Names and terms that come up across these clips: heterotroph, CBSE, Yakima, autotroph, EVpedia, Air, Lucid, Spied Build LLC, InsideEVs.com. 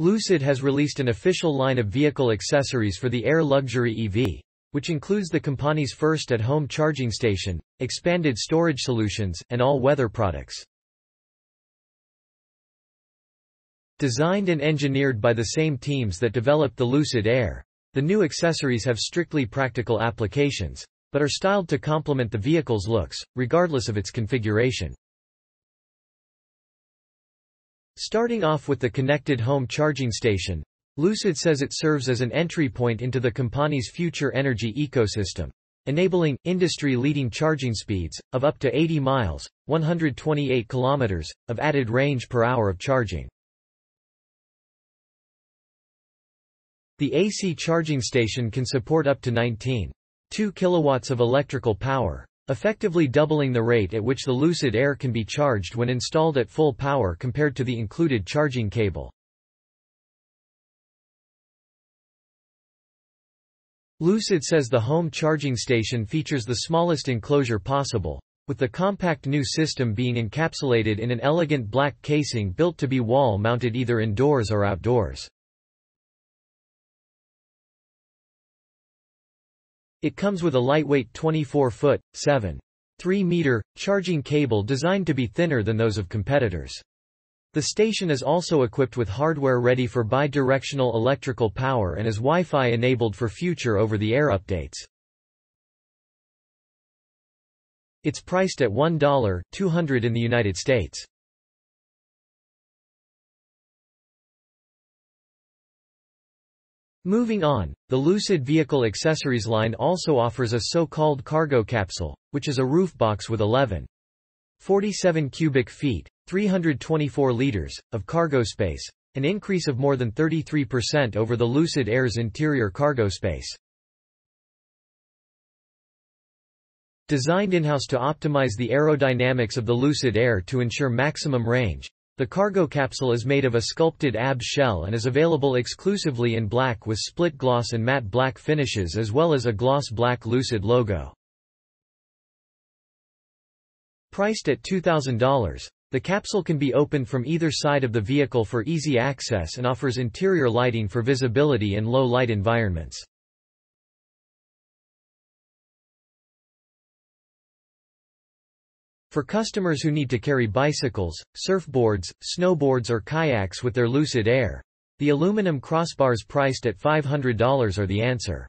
Lucid has released an official line of vehicle accessories for the Air luxury EV, which includes the company's first at-home charging station, expanded storage solutions, and all-weather products. Designed and engineered by the same teams that developed the Lucid Air, the new accessories have strictly practical applications, but are styled to complement the vehicle's looks, regardless of its configuration. Starting off with the connected home charging station, Lucid says it serves as an entry point into the company's future energy ecosystem, enabling industry-leading charging speeds of up to 80 miles, 128 kilometers, of added range per hour of charging. The AC charging station can support up to 19.2 kilowatts of electrical power, effectively doubling the rate at which the Lucid Air can be charged when installed at full power compared to the included charging cable. Lucid says the home charging station features the smallest enclosure possible, with the compact new system being encapsulated in an elegant black casing built to be wall-mounted either indoors or outdoors. It comes with a lightweight 24-foot, 7.3-meter, charging cable designed to be thinner than those of competitors. The station is also equipped with hardware ready for bi-directional electrical power and is Wi-Fi enabled for future over-the-air updates. It's priced at $1.200 in the United States. Moving on, the Lucid vehicle accessories line also offers a so-called cargo capsule, which is a roof box with 11.47 cubic feet, 324 liters, of cargo space, an increase of more than 33% over the Lucid Air's interior cargo space. Designed in-house to optimize the aerodynamics of the Lucid Air to ensure maximum range, the cargo capsule is made of a sculpted AB shell and is available exclusively in black with split gloss and matte black finishes as well as a gloss black Lucid logo. Priced at $2,000, the capsule can be opened from either side of the vehicle for easy access and offers interior lighting for visibility in low-light environments. For customers who need to carry bicycles, surfboards, snowboards or kayaks with their Lucid Air, the aluminum crossbars priced at $500 are the answer.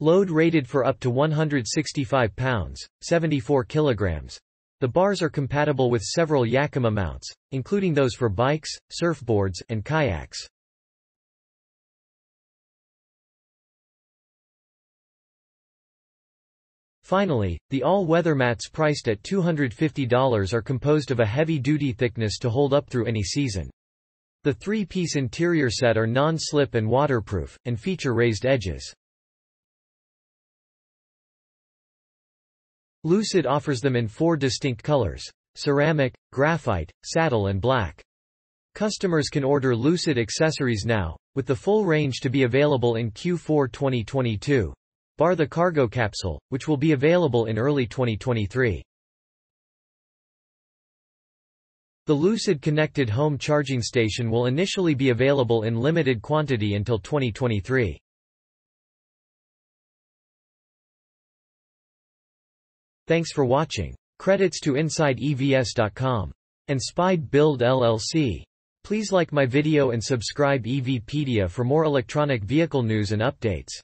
Load rated for up to 165 pounds, 74 kilograms. The bars are compatible with several Yakima mounts, including those for bikes, surfboards, and kayaks. Finally, the all-weather mats priced at $250 are composed of a heavy-duty thickness to hold up through any season. The three-piece interior set are non-slip and waterproof, and feature raised edges. Lucid offers them in four distinct colors: ceramic, graphite, saddle and black. Customers can order Lucid accessories now, with the full range to be available in Q4 2022, bar the cargo capsule, which will be available in early 2023. The Lucid connected home charging station will initially be available in limited quantity until 2023. Thanks for watching. Credits to InsideEVs.com and Spied Build LLC. Please like my video and subscribe EVpedia for more electronic vehicle news and updates.